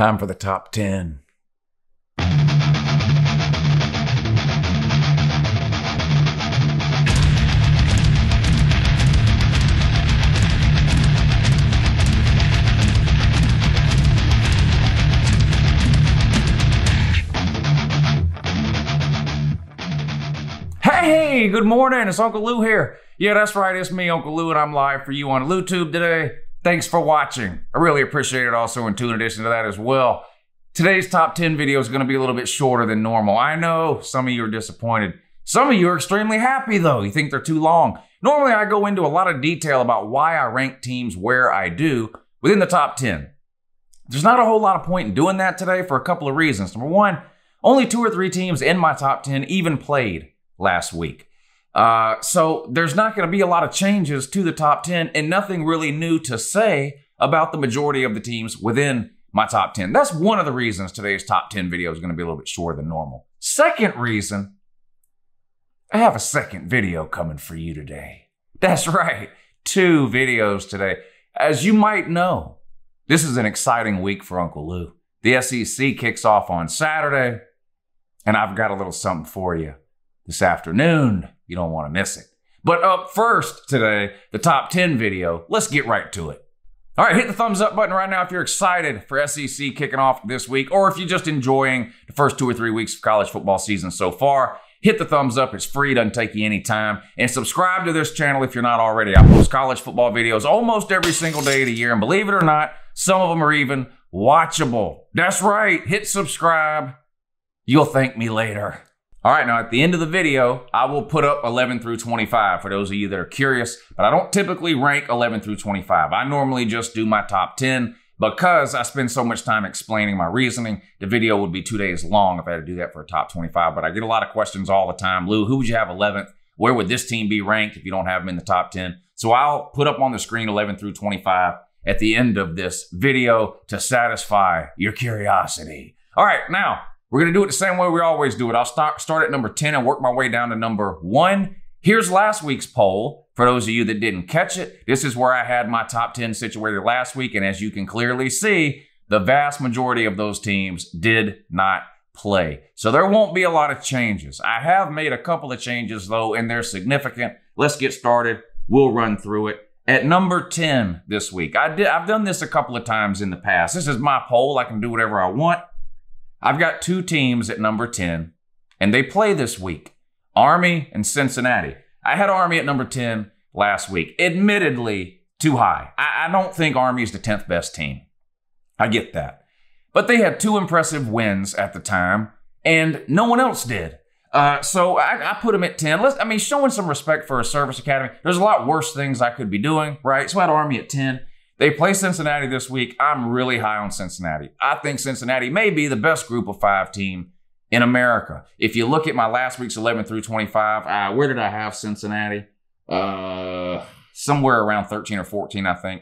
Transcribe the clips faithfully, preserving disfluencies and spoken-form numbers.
Time for the top ten. Hey, good morning. It's Uncle Lou here. Yeah, that's right. It's me, Uncle Lou, and I'm live for you on LouTube today. Thanks for watching. I really appreciate it also, and two in addition to that as well. Today's top ten video is going to be a little bit shorter than normal. I know some of you are disappointed. Some of you are extremely happy, though. You think they're too long. Normally, I go into a lot of detail about why I rank teams where I do within the top ten. There's not a whole lot of point in doing that today for a couple of reasons. Number one, only two or three teams in my top ten even played last week. Uh, so there's not going to be a lot of changes to the top ten and nothing really new to say about the majority of the teams within my top ten. That's one of the reasons today's top ten video is going to be a little bit shorter than normal. Second reason, I have a second video coming for you today. That's right, two videos today. As you might know, this is an exciting week for Uncle Lou. The S E C kicks off on Saturday, and I've got a little something for you this afternoon. You don't want to miss it. But up first today, the top ten video, let's get right to it. All right, hit the thumbs up button right now if you're excited for S E C kicking off this week, or if you're just enjoying the first two or three weeks of college football season so far. Hit the thumbs up, it's free, doesn't take you any time. And subscribe to this channel if you're not already. I post college football videos almost every single day of the year, and believe it or not, some of them are even watchable. That's right, hit subscribe. You'll thank me later. All right, now at the end of the video, I will put up eleven through twenty-five for those of you that are curious, but I don't typically rank eleven through twenty-five. I normally just do my top ten because I spend so much time explaining my reasoning. The video would be two days long if I had to do that for a top twenty-five, but I get a lot of questions all the time. Lou, who would you have eleventh? Where would this team be ranked if you don't have them in the top ten? So I'll put up on the screen eleven through twenty-five at the end of this video to satisfy your curiosity. All right, now, we're going to do it the same way we always do it. I'll start, start at number ten and work my way down to number one. Here's last week's poll. For those of you that didn't catch it, this is where I had my top ten situated last week. And as you can clearly see, the vast majority of those teams did not play. So there won't be a lot of changes. I have made a couple of changes, though, and they're significant. Let's get started. We'll run through it. At number ten this week, I did, I've done this a couple of times in the past. This is my poll. I can do whatever I want. I've got two teams at number ten, and they play this week, Army and Cincinnati. I had Army at number ten last week. Admittedly, too high. I, I don't think Army is the tenth best team. I get that. But they had two impressive wins at the time, and no one else did. Uh, so I, I put them at ten. Let's, I mean, showing some respect for a service academy. There's a lot worse things I could be doing, right? So I had Army at ten. They play Cincinnati this week. I'm really high on Cincinnati. I think Cincinnati may be the best group of five team in America. If you look at my last week's eleven through twenty-five, uh, where did I have Cincinnati? Uh, somewhere around thirteen or fourteen, I think.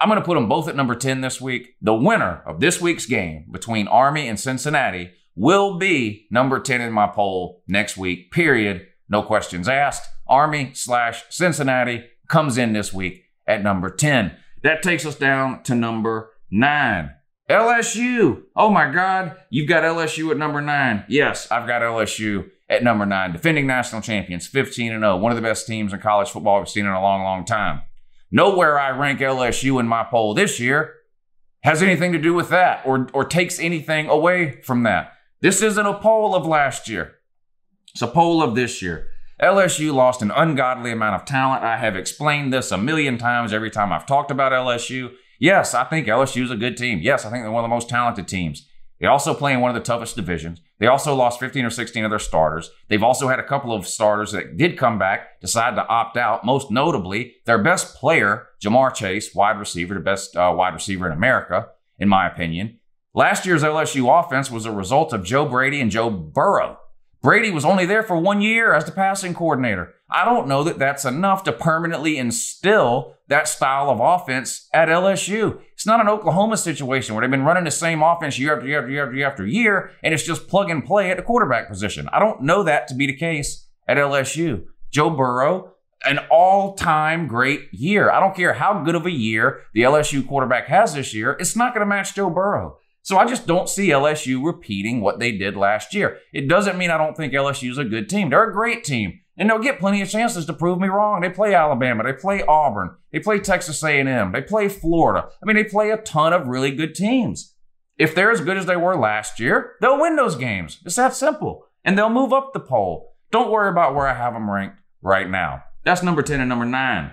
I'm going to put them both at number ten this week. The winner of this week's game between Army and Cincinnati will be number ten in my poll next week, period. No questions asked. Army slash Cincinnati comes in this week at number ten. That takes us down to number nine. L S U. Oh my God, you've got L S U at number nine. Yes, I've got L S U at number nine. Defending national champions, fifteen and oh. One of the best teams in college football we've seen in a long, long time. Nowhere I rank L S U in my poll this year has anything to do with that or, or takes anything away from that. This isn't a poll of last year. It's a poll of this year. L S U lost an ungodly amount of talent. I have explained this a million times every time I've talked about L S U. Yes, I think L S U is a good team. Yes, I think they're one of the most talented teams. They also play in one of the toughest divisions. They also lost fifteen or sixteen of their starters. They've also had a couple of starters that did come back, decide to opt out, most notably their best player, Jamar Chase, wide receiver, the best uh, wide receiver in America, in my opinion. Last year's L S U offense was a result of Joe Brady and Joe Burrow. Brady was only there for one year as the passing coordinator. I don't know that that's enough to permanently instill that style of offense at L S U. It's not an Oklahoma situation where they've been running the same offense year after year after year after year after year, and it's just plug and play at the quarterback position. I don't know that to be the case at L S U. Joe Burrow, an all-time great year. I don't care how good of a year the L S U quarterback has this year. It's not going to match Joe Burrow. So I just don't see L S U repeating what they did last year. It doesn't mean I don't think L S U is a good team. They're a great team, and they'll get plenty of chances to prove me wrong. They play Alabama. They play Auburn. They play Texas A and M. They play Florida. I mean, they play a ton of really good teams. If they're as good as they were last year, they'll win those games. It's that simple. And they'll move up the poll. Don't worry about where I have them ranked right now. That's number ten and number nine.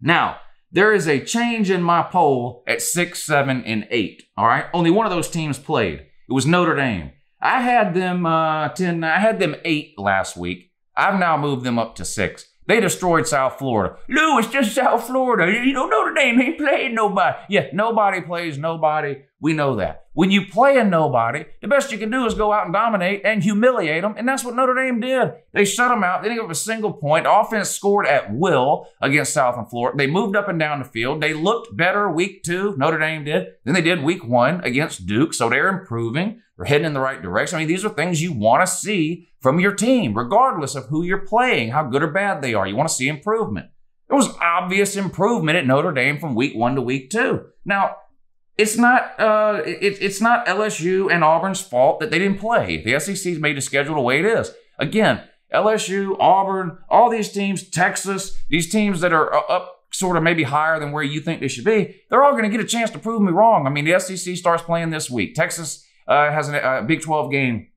Now, there is a change in my poll at six, seven, and eight, all right? Only one of those teams played. It was Notre Dame. I had them uh, ten, I had them eight last week. I've now moved them up to six. They destroyed South Florida. Lou, it's just South Florida. You know, Notre Dame ain't playing nobody. Yeah, nobody plays nobody. We know that. When you play a nobody, the best you can do is go out and dominate and humiliate them, and that's what Notre Dame did. They shut them out. They didn't give up a single point. Offense scored at will against South and Florida. They moved up and down the field. They looked better week two. Notre Dame did. Then they did week one against Duke, so they're improving. They're heading in the right direction. I mean, these are things you want to see from your team, regardless of who you're playing, how good or bad they are. You want to see improvement. There was obvious improvement at Notre Dame from week one to week two. Now, it's not uh, it, it's not L S U and Auburn's fault that they didn't play. The S E C's made the schedule the way it is. Again, L S U, Auburn, all these teams, Texas, these teams that are up sort of maybe higher than where you think they should be, they're all going to get a chance to prove me wrong. I mean, the S E C starts playing this week. Texas uh, has a uh, Big twelve game,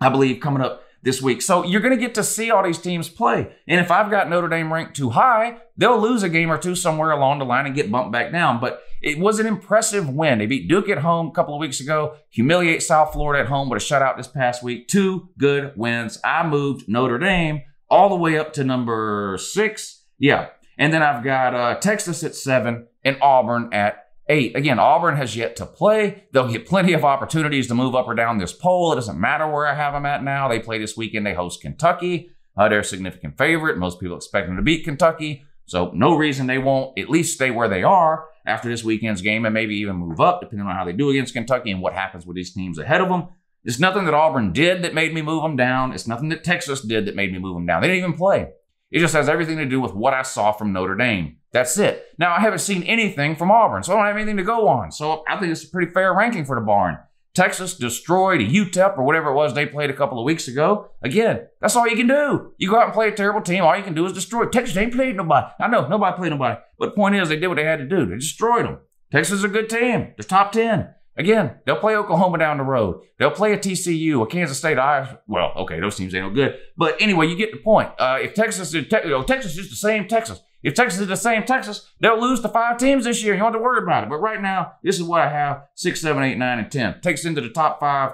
I believe, coming up this week. So you're going to get to see all these teams play. And if I've got Notre Dame ranked too high, they'll lose a game or two somewhere along the line and get bumped back down. But it was an impressive win. They beat Duke at home a couple of weeks ago, humiliate South Florida at home with a shutout this past week. Two good wins. I moved Notre Dame all the way up to number six. Yeah. And then I've got uh, Texas at seven and Auburn at eight. Again, Auburn has yet to play. They'll get plenty of opportunities to move up or down this poll. It doesn't matter where I have them at now. They play this weekend. They host Kentucky. Uh, they're a significant favorite. Most people expect them to beat Kentucky. So no reason they won't at least stay where they are after this weekend's game and maybe even move up, depending on how they do against Kentucky and what happens with these teams ahead of them. There's nothing that Auburn did that made me move them down. It's nothing that Texas did that made me move them down. They didn't even play. It just has everything to do with what I saw from Notre Dame. That's it. Now, I haven't seen anything from Auburn, so I don't have anything to go on. So I think it's a pretty fair ranking for the Barn. Texas destroyed a U T E P or whatever it was they played a couple of weeks ago. Again, that's all you can do. You go out and play a terrible team, all you can do is destroy. Texas ain't played nobody. I know, nobody played nobody. But the point is, they did what they had to do. They destroyed them. Texas is a good team. They're top ten. Again, they'll play Oklahoma down the road. They'll play a T C U, a Kansas State. I, well, okay, those teams ain't no good. But anyway, you get the point. Uh, if Texas is, te you know, Texas is the same Texas. If Texas is the same Texas, they'll lose to five teams this year. You don't have to worry about it. But right now, this is what I have, six, seven, eight, nine, and ten. Takes into the top five,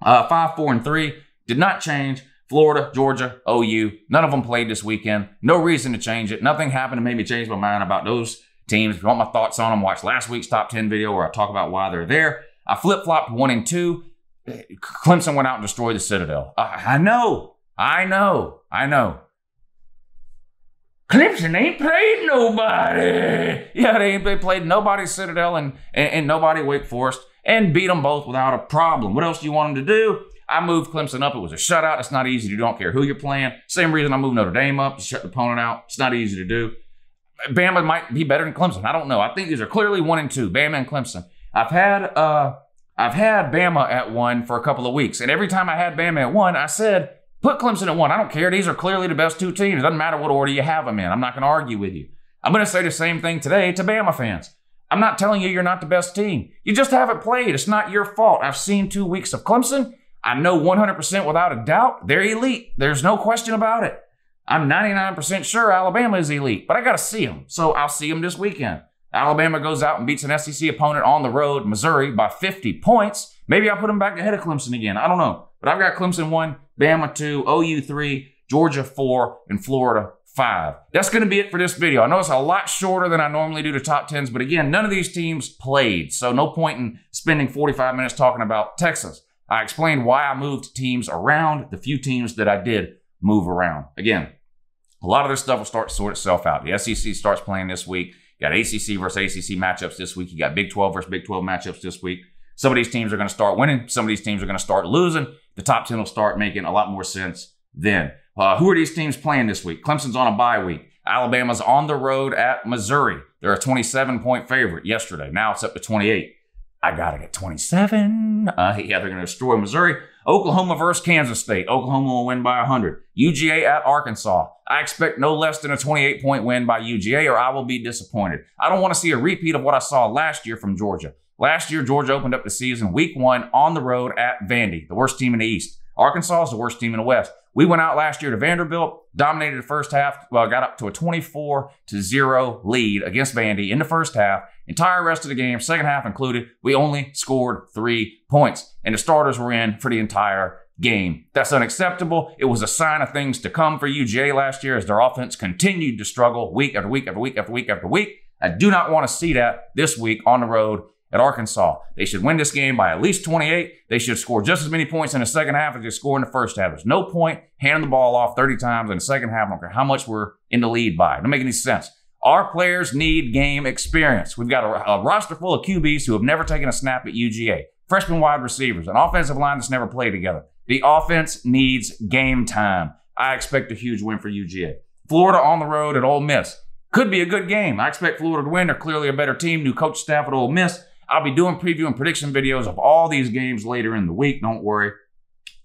uh, five, four, and three. Did not change. Florida, Georgia, O U. None of them played this weekend. No reason to change it. Nothing happened to make me change my mind about those teams. If you want my thoughts on them, watch last week's top ten video where I talk about why they're there. I flip-flopped one and two. Clemson went out and destroyed the Citadel. I, I know. I know. I know. Clemson ain't played nobody. Yeah, they, they played nobody Citadel and, and, and nobody Wake Forest and beat them both without a problem. What else do you want them to do? I moved Clemson up. It was a shutout. It's not easy to do. I don't care who you're playing. Same reason I moved Notre Dame up to shut the opponent out. It's not easy to do. Bama might be better than Clemson. I don't know. I think these are clearly one and two, Bama and Clemson. I've had uh, I've had Bama at one for a couple of weeks, and every time I had Bama at one, I said, put Clemson at one. I don't care. These are clearly the best two teams. It doesn't matter what order you have them in. I'm not going to argue with you. I'm going to say the same thing today to Bama fans. I'm not telling you you're not the best team. You just haven't played. It's not your fault. I've seen two weeks of Clemson. I know one hundred percent without a doubt they're elite. There's no question about it. I'm ninety-nine percent sure Alabama is elite, but I got to see them. So I'll see them this weekend. Alabama goes out and beats an S E C opponent on the road, Missouri, by fifty points. Maybe I'll put them back ahead of Clemson again. I don't know. But I've got Clemson one, Bama two, O U three, Georgia four, and Florida five. That's going to be it for this video. I know it's a lot shorter than I normally do to top tens, but again, none of these teams played. So no point in spending forty-five minutes talking about Texas. I explained why I moved teams around, the few teams that I did move around. Again, a lot of this stuff will start to sort itself out. The S E C starts playing this week. You got A C C versus A C C matchups this week. You got Big twelve versus Big twelve matchups this week. Some of these teams are going to start winning. Some of these teams are going to start losing. The top ten will start making a lot more sense then. Uh, who are these teams playing this week? Clemson's on a bye week. Alabama's on the road at Missouri. They're a twenty-seven point favorite yesterday. Now it's up to twenty-eight. I got it at twenty-seven. Uh, yeah, they're going to destroy Missouri. Oklahoma versus Kansas State. Oklahoma will win by one hundred. U G A at Arkansas. I expect no less than a twenty-eight point win by U G A, or I will be disappointed. I don't want to see a repeat of what I saw last year from Georgia. Last year, Georgia opened up the season week one on the road at Vandy, the worst team in the East. Arkansas is the worst team in the West. We went out last year to Vanderbilt, dominated the first half, well, got up to a twenty-four to zero lead against Vandy in the first half. Entire rest of the game, second half included, we only scored three points. And the starters were in for the entire game. That's unacceptable. It was a sign of things to come for U G A last year as their offense continued to struggle week after week after week after week after week. I do not want to see that this week on the road at Arkansas. They should win this game by at least twenty-eight. They should score just as many points in the second half as they score in the first half. There's no point handing the ball off thirty times in the second half. I don't care how much we're in the lead by. It doesn't make any sense. Our players need game experience. We've got a, a roster full of Q Bs who have never taken a snap at U G A. Freshman wide receivers, an offensive line that's never played together. The offense needs game time. I expect a huge win for U G A. Florida on the road at Ole Miss. Could be a good game. I expect Florida to win. They're clearly a better team. New coach staff at Ole Miss. I'll be doing preview and prediction videos of all these games later in the week. Don't worry.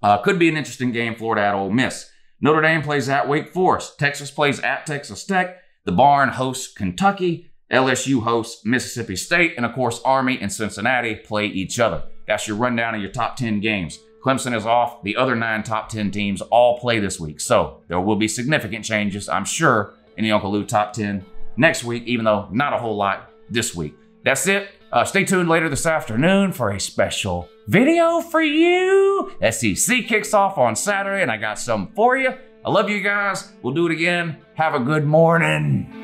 Uh, could be an interesting game, Florida at Ole Miss. Notre Dame plays at Wake Forest. Texas plays at Texas Tech. The Barn hosts Kentucky. L S U hosts Mississippi State. And, of course, Army and Cincinnati play each other. That's your rundown of your top ten games. Clemson is off. The other nine top ten teams all play this week. So there will be significant changes, I'm sure, in the Uncle Lou top ten next week, even though not a whole lot this week. That's it. Uh, stay tuned later this afternoon for a special video for you. S E C kicks off on Saturday, and I got something for you. I love you guys. We'll do it again. Have a good morning.